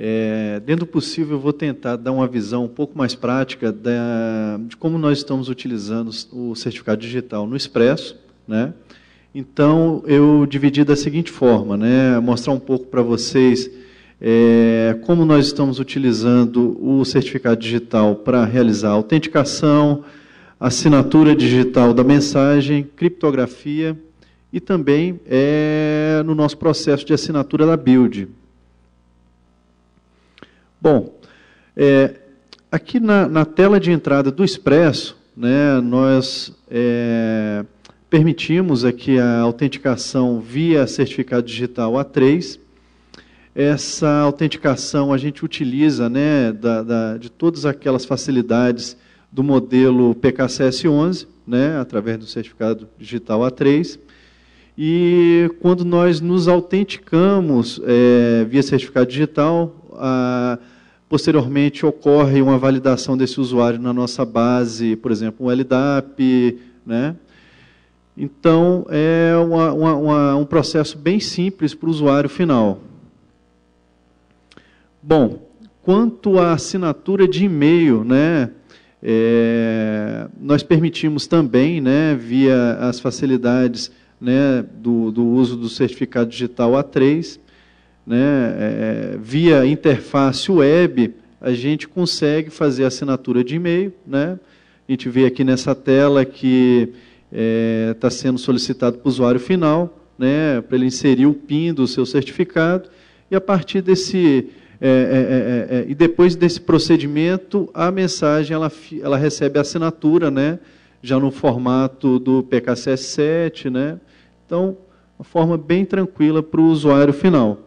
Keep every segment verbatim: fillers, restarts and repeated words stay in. É, dentro do possível, eu vou tentar dar uma visão um pouco mais prática da, de como nós estamos utilizando o certificado digital no Expresso, né? Então, eu dividi da seguinte forma, né? Mostrar um pouco para vocês é, como nós estamos utilizando o certificado digital para realizar a autenticação, assinatura digital da mensagem, criptografia e também é, no nosso processo de assinatura da build. Bom, é, aqui na, na tela de entrada do Expresso, né, nós é, permitimos aqui a autenticação via certificado digital A três. Essa autenticação a gente utiliza, né, da, da, de todas aquelas facilidades do modelo P K C S onze, né, através do certificado digital A três. E quando nós nos autenticamos é, via certificado digital, a, posteriormente ocorre uma validação desse usuário na nossa base, por exemplo, um L D A P, né? Então, é uma, uma, uma, um processo bem simples para o usuário final. Bom, quanto à assinatura de e-mail, né, é, nós permitimos também, né, via as facilidades, né, do, do uso do certificado digital A três, né, é, via interface web, a gente consegue fazer assinatura de e-mail, né? A gente vê aqui nessa tela que está é, sendo solicitado para o usuário final, né, para ele inserir o PIN do seu certificado, e a partir desse é, é, é, é, e depois desse procedimento a mensagem ela, ela recebe a assinatura, né, já no formato do P K C S sete, né? Então, uma forma bem tranquila para o usuário final.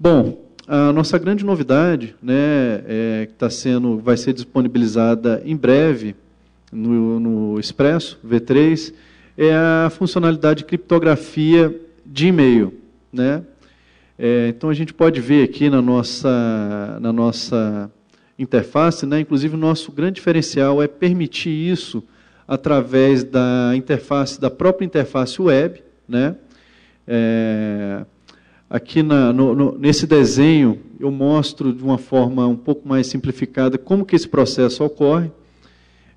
Bom, a nossa grande novidade, né, é, que tá sendo, vai ser disponibilizada em breve no, no Expresso V três, é a funcionalidade de criptografia de e-mail, né? É, então a gente pode ver aqui na nossa, na nossa interface, né? Inclusive o nosso grande diferencial é permitir isso através da interface, da própria interface web, né? É, aqui na, no, no, nesse desenho eu mostro de uma forma um pouco mais simplificada como que esse processo ocorre.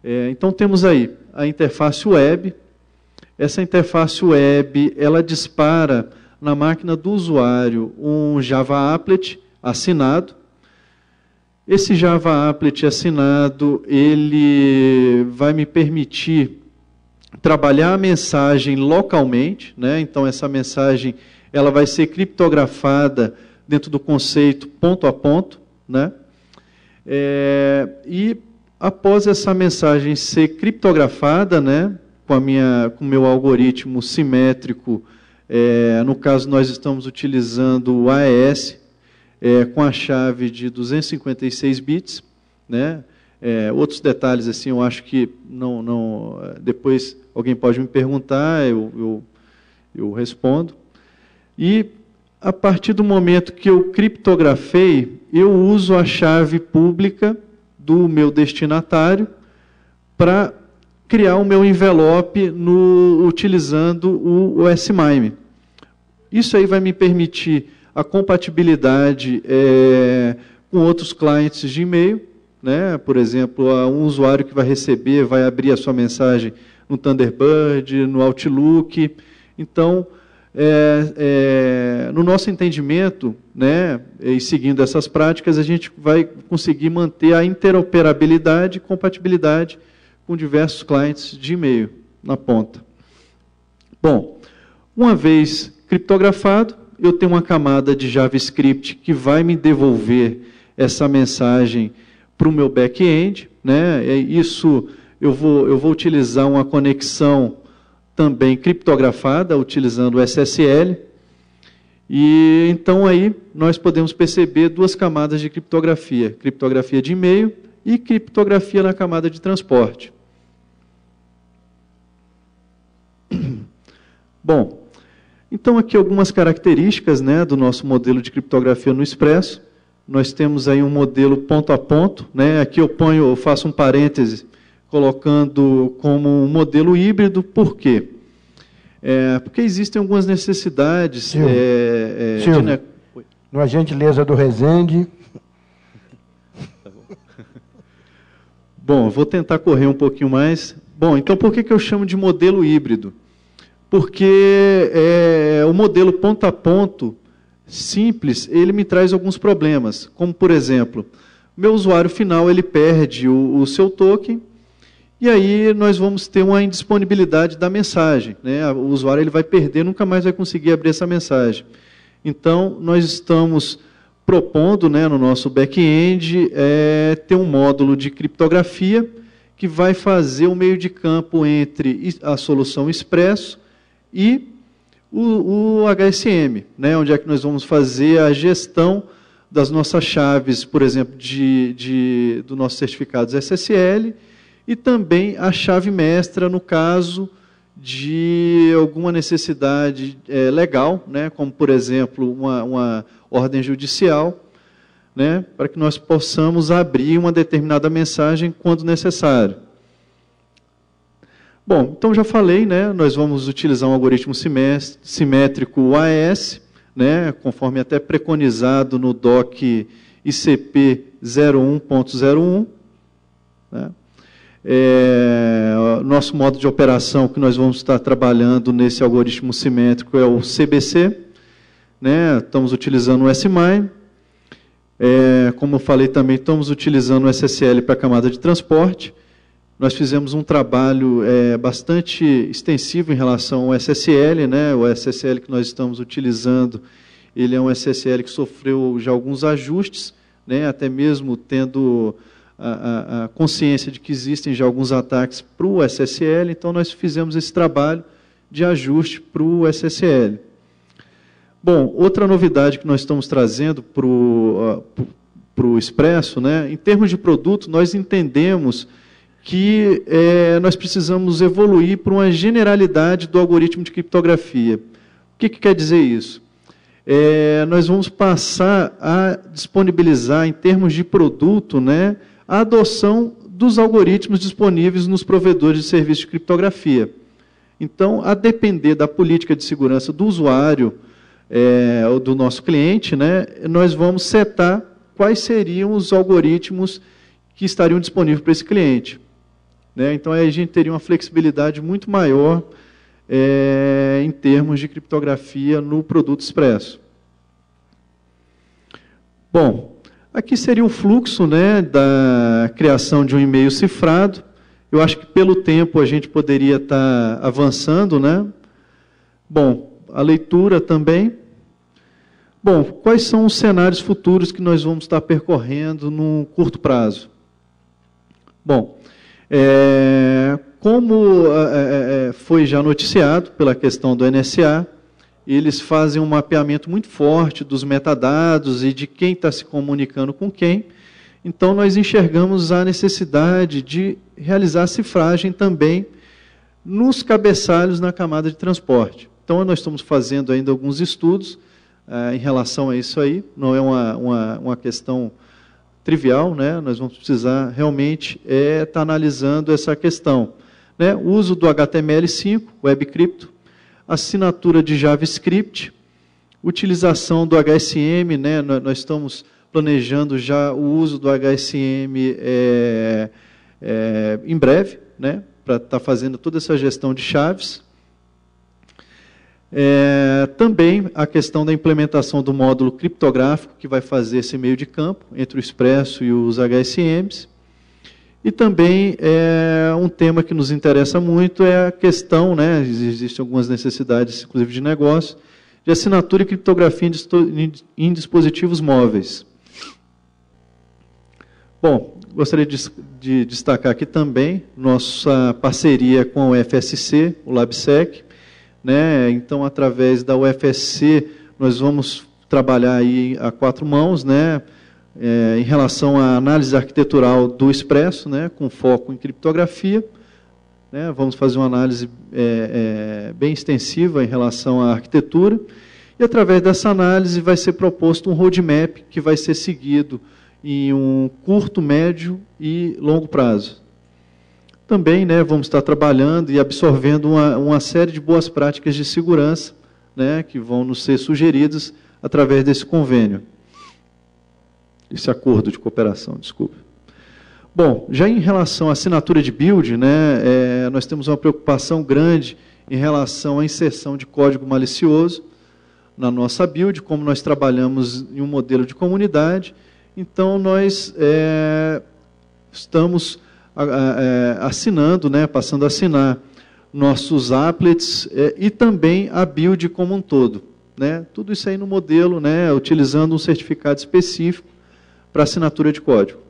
É, então temos aí a interface web. Essa interface web ela dispara na máquina do usuário um Java Applet assinado. Esse Java Applet assinado ele vai me permitir trabalhar a mensagem localmente, né? Então essa mensagem ela vai ser criptografada dentro do conceito ponto a ponto, né? É, e após essa mensagem ser criptografada, né, com a minha, com meu algoritmo simétrico, é, no caso nós estamos utilizando o A E S é, com a chave de duzentos e cinquenta e seis bits, né? É, outros detalhes assim, eu acho que não, não, depois alguém pode me perguntar, eu, eu, eu respondo. E, a partir do momento que eu criptografei, eu uso a chave pública do meu destinatário para criar o meu envelope no, utilizando o, o S/MIME. Isso aí vai me permitir a compatibilidade é, com outros clientes de e-mail, né? Por exemplo, um usuário que vai receber, vai abrir a sua mensagem no Thunderbird, no Outlook. Então, É, é, no nosso entendimento, né, e seguindo essas práticas, a gente vai conseguir manter a interoperabilidade e compatibilidade com diversos clientes de e-mail na ponta. Bom, uma vez criptografado, eu tenho uma camada de JavaScript que vai me devolver essa mensagem para o meu back-end, né? Isso eu vou, eu vou utilizar uma conexão também criptografada, utilizando o S S L. E então aí nós podemos perceber duas camadas de criptografia, criptografia de e-mail e criptografia na camada de transporte. Bom, então aqui algumas características, né, do nosso modelo de criptografia no Expresso. Nós temos aí um modelo ponto a ponto, né? Aqui eu ponho, eu faço um parêntese colocando como um modelo híbrido, por quê? É, porque existem algumas necessidades... Silvio, é, é, Silvio, de... Uma gentileza do Rezende. Tá bom. Bom, vou tentar correr um pouquinho mais. Bom, então por que, que eu chamo de modelo híbrido? Porque é, o modelo ponto a ponto simples, ele me traz alguns problemas, como, por exemplo, meu usuário final ele perde o, o seu token, e aí nós vamos ter uma indisponibilidade da mensagem, né? O usuário ele vai perder, nunca mais vai conseguir abrir essa mensagem. Então, nós estamos propondo, né, no nosso back-end, é, ter um módulo de criptografia que vai fazer o meio de campo entre a solução Expresso e o, o H S M, né, onde é que nós vamos fazer a gestão das nossas chaves, por exemplo, de, de, dos nossos certificados S S L, e também a chave mestra, no caso de alguma necessidade é, legal, né, como, por exemplo, uma, uma ordem judicial, né, para que nós possamos abrir uma determinada mensagem quando necessário. Bom, então já falei, né, nós vamos utilizar um algoritmo simétrico A E S, né, conforme até preconizado no D O C I C P zero um ponto zero um. Né. É, nosso modo de operação que nós vamos estar trabalhando nesse algoritmo simétrico é o C B C. Né, estamos utilizando o S/MIME. É, como eu falei também, estamos utilizando o S S L para a camada de transporte. Nós fizemos um trabalho é, bastante extensivo em relação ao S S L, né? O S S L que nós estamos utilizando, ele é um S S L que sofreu já alguns ajustes, né? Até mesmo tendo a, a, a consciência de que existem já alguns ataques para o S S L, então nós fizemos esse trabalho de ajuste para o S S L. Bom, outra novidade que nós estamos trazendo para o Expresso, né? Em termos de produto, nós entendemos que é, nós precisamos evoluir para uma generalidade do algoritmo de criptografia. O que, que quer dizer isso? É, nós vamos passar a disponibilizar, em termos de produto, né, a adoção dos algoritmos disponíveis nos provedores de serviços de criptografia. Então, a depender da política de segurança do usuário, é, ou do nosso cliente, né, nós vamos setar quais seriam os algoritmos que estariam disponíveis para esse cliente. Né? Então, aí a gente teria uma flexibilidade muito maior é, em termos de criptografia no produto Expresso. Bom, aqui seria o fluxo, né, da criação de um e-mail cifrado. Eu acho que pelo tempo a gente poderia estar avançando, né? Bom, a leitura também. Bom, quais são os cenários futuros que nós vamos estar percorrendo num curto prazo? Bom, É, como é, foi já noticiado pela questão do N S A, eles fazem um mapeamento muito forte dos metadados e de quem está se comunicando com quem. Então, nós enxergamos a necessidade de realizar a cifragem também nos cabeçalhos na camada de transporte. Então, nós estamos fazendo ainda alguns estudos ah, em relação a isso aí. Não é uma, uma, uma questão trivial, né? Nós vamos precisar realmente estar é, tá analisando essa questão. Né? O uso do H T M L cinco, Web Crypto, assinatura de JavaScript, utilização do H S M, né? Nós estamos planejando já o uso do H S M é, é, em breve, né? Para estar tá fazendo toda essa gestão de chaves. É, também a questão da implementação do módulo criptográfico, que vai fazer esse meio de campo entre o Expresso e os H S Ms. E também é, um tema que nos interessa muito é a questão, né, existem algumas necessidades, inclusive de negócio, de assinatura e criptografia em, em dispositivos móveis. Bom, gostaria de, de destacar aqui também nossa parceria com o F S C, o LabSec. Né? Então, através da U F S C, nós vamos trabalhar aí a quatro mãos, né? É, em relação à análise arquitetural do Expresso, né? Com foco em criptografia. Né? Vamos fazer uma análise é, é, bem extensiva em relação à arquitetura. E, através dessa análise, vai ser proposto um roadmap que vai ser seguido em um curto, médio e longo prazo. Também, né, vamos estar trabalhando e absorvendo uma, uma série de boas práticas de segurança, né, que vão nos ser sugeridas através desse convênio, esse acordo de cooperação, desculpa. Bom, já em relação à assinatura de build, né, é, nós temos uma preocupação grande em relação à inserção de código malicioso na nossa build, como nós trabalhamos em um modelo de comunidade, então nós é, estamos é, assinando, né, passando a assinar nossos applets é, e também a build como um todo. Né? Tudo isso aí no modelo, né, utilizando um certificado específico para assinatura de código.